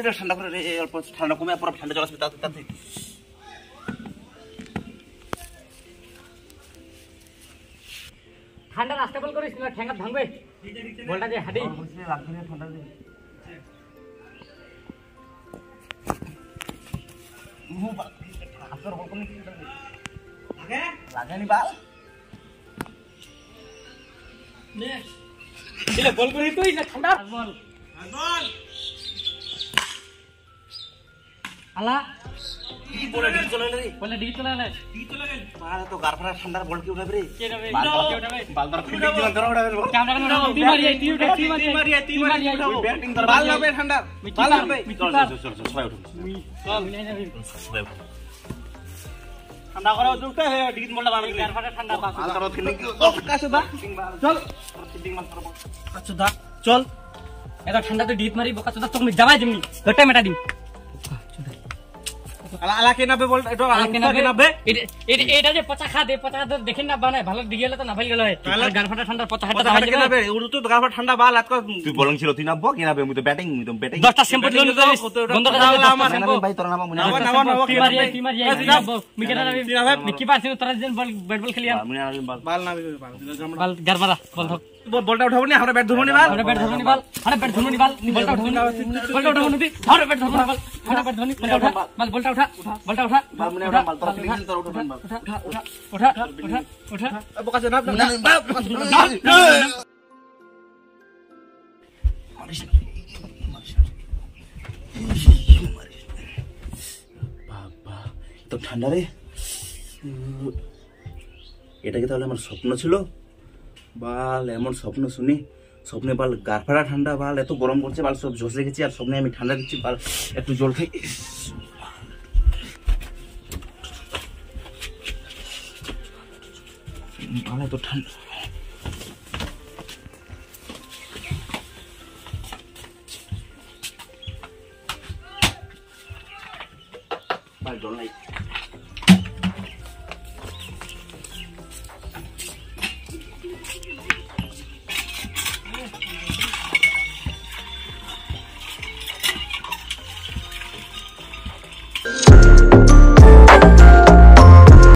এটা ঠান্ডা করে অল্প ঠান্ডা কমে পরে ঠান্ডা জল আসবে তাতে ঠান্ডা রাস্তাবল করিস না ঠ্যাঙ্গা ভাঙবে বলটা যে হাঁটি লাগবে ঠান্ডা দিয়ে আপনার হলকম লাগেনি বাল নে দিলে বল করি তুই না ঠান্ডা বল বল আলা কি বলে ডিট চলে রে বলে ডিট চলে না ডিট চলে গেল মারা তো গারফার ঠান্ডা বল কি উঠাবে রে কে নেবে বল ধর ফিল্ডিং ধর উঠাবে ক্যামেরা ধর টি মারি টি মারি ব্যাটিং ধর বল লাগবে ঠান্ডা বল লাগবে চল চল সবাই উঠো চল নাই না সবাই উঠো ঠান্ডা করে উঠতে হে ডিট বলটা বানাই গারফার ঠান্ডা বাস ধর ফিল্ডিং কাসুদা চল ফিল্ডিং মান করব কাসুদা চল এটা ঠান্ডা তো ডিট মারি কাসুদা তোকে আমি জামাই দিমনি ঘটটা মেটা দিম আলা আলা কে নাবে বল এটা আলা কে নাবে এটা যে 50 খা দে 50 দেখেন না বানাই ভালো দিগেলে তো না ভাই গেল আর গারফাটা ঠান্ডা 50 টাকা কে নাবে উড়ু তো গারফা ঠান্ডা বাল আজকে তুই বলং ছিল তুই নাবব কে নাবে আমি তো ব্যাটিং 10টা সিম্পল লোন বন্ধ কথা আমার ভাই তোর নাম মনে নাও নাও টিমার যাই নাব আমি কেন নাবে নিকি পারছি তোর দিন বল ব্যাট বল খেলি আমি বাল নাবে বাল গারফাটা বল ধর বলটা উঠাবো না আমরা ব্যাট ধরবো না আমরা ব্যাট ধরবো না বাল আরে ব্যাট ধরবো না বাল বলটা উঠাবো না বলটা উঠাবো না আরে ব্যাট ধরবো না বাল আরে ব্যাট ধরবো না বাল বলটা উঠা বলটা উঠা বাল মনে উঠা বাল তোরা ফিল্ডিং তোরা উঠা উঠা উঠা উঠা উঠা উঠা বোকা জনাব না মারিস মারিস বাবা তো ঠান্ডা রে এটা কি তাহলে আমার স্বপ্ন ছিল বাল এমন স্বপ্ন শুনি স্বপ্নে বাল গারফাড়া ঠান্ডা বাল এত গরম করছে বাল সব ঝসে গেছি আর স্বপ্নে আমি ঠান্ডা দিচ্ছি বাল একটু জল খাই বাল এত ঠান্ডা বাল জল নাই